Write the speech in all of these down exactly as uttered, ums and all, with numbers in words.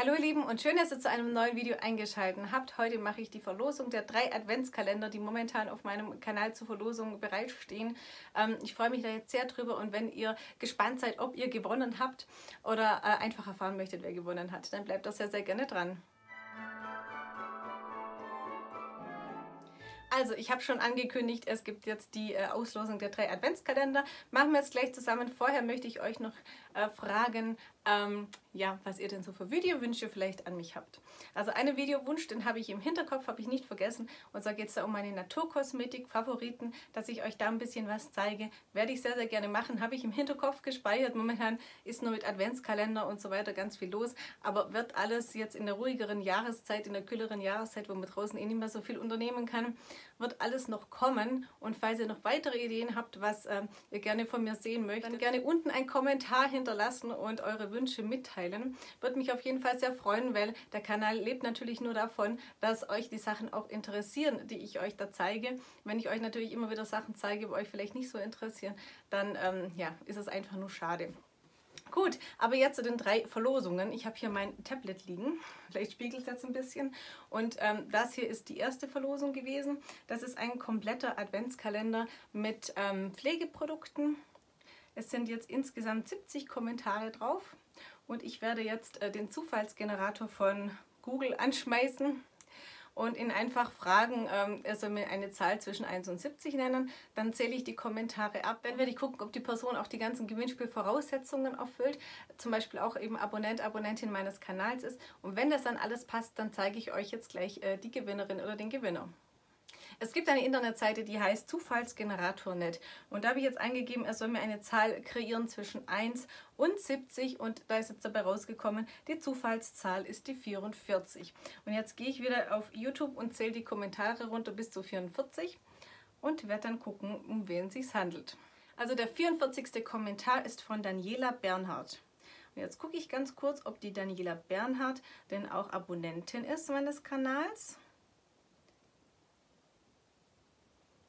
Hallo ihr Lieben und schön, dass ihr zu einem neuen Video eingeschaltet habt. Heute mache ich die Verlosung der drei Adventskalender, die momentan auf meinem Kanal zur Verlosung bereitstehen. Ähm, ich freue mich da jetzt sehr drüber und wenn ihr gespannt seid, ob ihr gewonnen habt oder äh, einfach erfahren möchtet, wer gewonnen hat, dann bleibt doch sehr, sehr gerne dran. Also, ich habe schon angekündigt, es gibt jetzt die äh, Auslosung der drei Adventskalender. Machen wir es gleich zusammen. Vorher möchte ich euch noch äh, fragen, ähm, ja, was ihr denn so für Videowünsche vielleicht an mich habt. Also, einen Videowunsch, den habe ich im Hinterkopf, habe ich nicht vergessen. Und zwar geht es da um meine Naturkosmetik-Favoriten, dass ich euch da ein bisschen was zeige. Werde ich sehr, sehr gerne machen. Habe ich im Hinterkopf gespeichert. Momentan ist nur mit Adventskalender und so weiter ganz viel los. Aber wird alles jetzt in der ruhigeren Jahreszeit, in der kühleren Jahreszeit, wo man draußen eh nicht mehr so viel unternehmen kann, wird alles noch kommen. Und falls ihr noch weitere Ideen habt, was äh, ihr gerne von mir sehen möchtet, dann gerne unten einen Kommentar hinterlassen und eure Wünsche mitteilen. Würde mich auf jeden Fall sehr freuen, weil der Kanal lebt natürlich nur davon, dass euch die Sachen auch interessieren, die ich euch da zeige. Wenn ich euch natürlich immer wieder Sachen zeige, die euch vielleicht nicht so interessieren, dann ähm, ja, ist es einfach nur schade. Gut, aber jetzt zu den drei Verlosungen. Ich habe hier mein Tablet liegen, vielleicht spiegelt es jetzt ein bisschen. Und ähm, das hier ist die erste Verlosung gewesen. Das ist ein kompletter Adventskalender mit ähm, Pflegeprodukten. Es sind jetzt insgesamt siebzig Kommentare drauf. Und ich werde jetzt äh, den Zufallsgenerator von Google anschmeißen und ihn einfach fragen, ähm, er soll mir eine Zahl zwischen eins und siebzig nennen. Dann zähle ich die Kommentare ab. Dann werde ich gucken, ob die Person auch die ganzen Gewinnspielvoraussetzungen erfüllt. Zum Beispiel auch eben Abonnent, Abonnentin meines Kanals ist. Und wenn das dann alles passt, dann zeige ich euch jetzt gleich äh, die Gewinnerin oder den Gewinner. Es gibt eine Internetseite, die heißt Zufallsgenerator punkt net. Und da habe ich jetzt eingegeben, er soll mir eine Zahl kreieren zwischen eins und siebzig. Und da ist jetzt dabei rausgekommen, die Zufallszahl ist die vierundvierzig. Und jetzt gehe ich wieder auf YouTube und zähle die Kommentare runter bis zu vierundvierzig und werde dann gucken, um wen es sich handelt. Also der vierundvierzigste Kommentar ist von Daniela Bernhardt. Und jetzt gucke ich ganz kurz, ob die Daniela Bernhardt denn auch Abonnentin ist meines Kanals.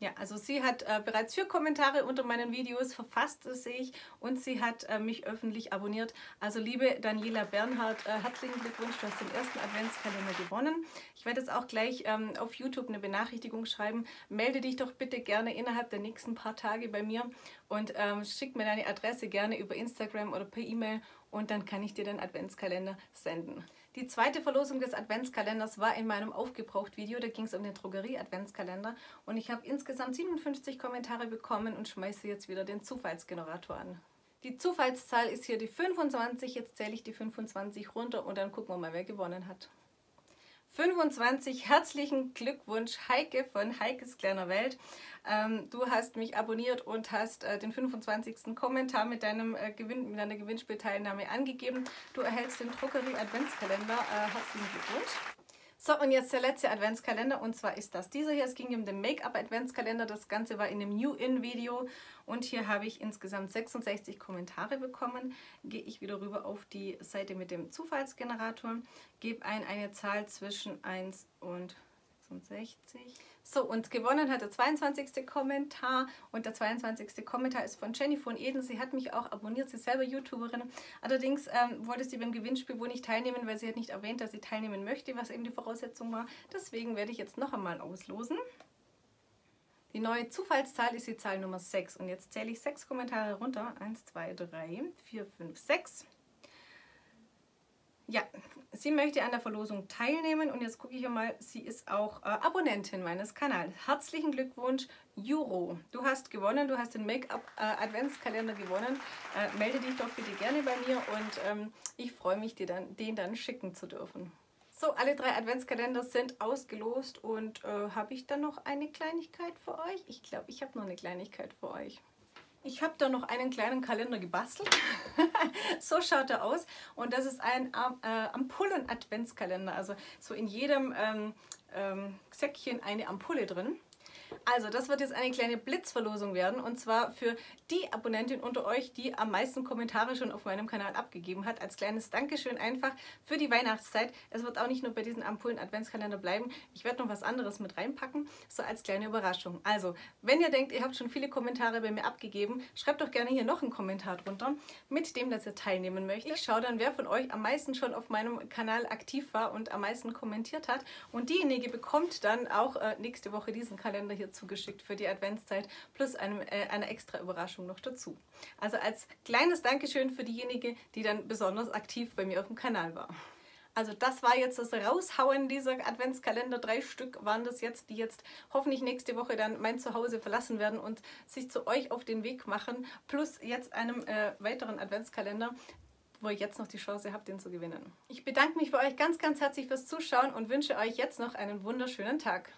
Ja, also sie hat äh, bereits vier Kommentare unter meinen Videos verfasst, das sehe ich, und sie hat äh, mich öffentlich abonniert. Also liebe Daniela Bernhardt, äh, herzlichen Glückwunsch, du hast den ersten Adventskalender gewonnen. Ich werde jetzt auch gleich ähm, auf YouTube eine Benachrichtigung schreiben. Melde dich doch bitte gerne innerhalb der nächsten paar Tage bei mir und ähm, schick mir deine Adresse gerne über Instagram oder per E-Mail und dann kann ich dir den Adventskalender senden. Die zweite Verlosung des Adventskalenders war in meinem Aufgebraucht-Video, da ging es um den Drogerie-Adventskalender und ich habe insgesamt siebenundfünfzig Kommentare bekommen und schmeiße jetzt wieder den Zufallsgenerator an. Die Zufallszahl ist hier die fünfundzwanzig, jetzt zähle ich die fünfundzwanzig runter und dann gucken wir mal, wer gewonnen hat. fünfundzwanzig, herzlichen Glückwunsch, Heike von Heikes kleiner Welt. Ähm, du hast mich abonniert und hast äh, den fünfundzwanzigsten Kommentar mit, deinem, äh, Gewinn, mit deiner Gewinnspielteilnahme angegeben. Du erhältst den Drogerie-Adventskalender. Äh, herzlichen Glückwunsch. So, und jetzt der letzte Adventskalender und zwar ist das dieser hier. Es ging um den Make-up-Adventskalender. Das Ganze war in dem New-In-Video und hier habe ich insgesamt sechsundsechzig Kommentare bekommen. Gehe ich wieder rüber auf die Seite mit dem Zufallsgenerator, gebe ein eine Zahl zwischen eins und sechsundsechzig. So, und gewonnen hat der zweiundzwanzigste Kommentar und der zweiundzwanzigste Kommentar ist von Jenny von Eden. Sie hat mich auch abonniert, sie ist selber YouTuberin. Allerdings ähm, wollte sie beim Gewinnspiel wohl nicht teilnehmen, weil sie hat nicht erwähnt, dass sie teilnehmen möchte, was eben die Voraussetzung war. Deswegen werde ich jetzt noch einmal auslosen. Die neue Zufallszahl ist die Zahl Nummer sechs und jetzt zähle ich sechs Kommentare runter. eins, zwei, drei, vier, fünf, sechs. Ja, sie möchte an der Verlosung teilnehmen und jetzt gucke ich mal, sie ist auch äh, Abonnentin meines Kanals. Herzlichen Glückwunsch, Juro. Du hast gewonnen, du hast den Make-up-Adventskalender äh, gewonnen. Äh, melde dich doch bitte gerne bei mir und ähm, ich freue mich, dir dann, den dann schicken zu dürfen. So, alle drei Adventskalender sind ausgelost und äh, habe ich dann noch eine Kleinigkeit für euch? Ich glaube, ich habe noch eine Kleinigkeit für euch. Ich habe da noch einen kleinen Kalender gebastelt, so schaut er aus und das ist ein äh, Ampullen-Adventskalender, also so in jedem ähm, ähm, Säckchen eine Ampulle drin. Also das wird jetzt eine kleine Blitzverlosung werden, und zwar für die Abonnentin unter euch, die am meisten Kommentare schon auf meinem Kanal abgegeben hat. Als kleines Dankeschön einfach für die Weihnachtszeit. Es wird auch nicht nur bei diesen Ampullen Adventskalender bleiben. Ich werde noch was anderes mit reinpacken, so als kleine Überraschung. Also, wenn ihr denkt, ihr habt schon viele Kommentare bei mir abgegeben, schreibt doch gerne hier noch einen Kommentar drunter, mit dem, dass ihr teilnehmen möchtet. Ich schaue dann, wer von euch am meisten schon auf meinem Kanal aktiv war und am meisten kommentiert hat. Und diejenige bekommt dann auch äh, nächste Woche diesen Kalender hier zugeschickt für die Adventszeit, plus einem, äh, einer extra Überraschung noch dazu. Also als kleines Dankeschön für diejenige, die dann besonders aktiv bei mir auf dem Kanal war. Also das war jetzt das Raushauen dieser Adventskalender. Drei Stück waren das jetzt, die jetzt hoffentlich nächste Woche dann mein Zuhause verlassen werden und sich zu euch auf den Weg machen, plus jetzt einem äh, weiteren Adventskalender, wo ihr jetzt noch die Chance habt, den zu gewinnen. Ich bedanke mich bei euch ganz, ganz herzlich fürs Zuschauen und wünsche euch jetzt noch einen wunderschönen Tag.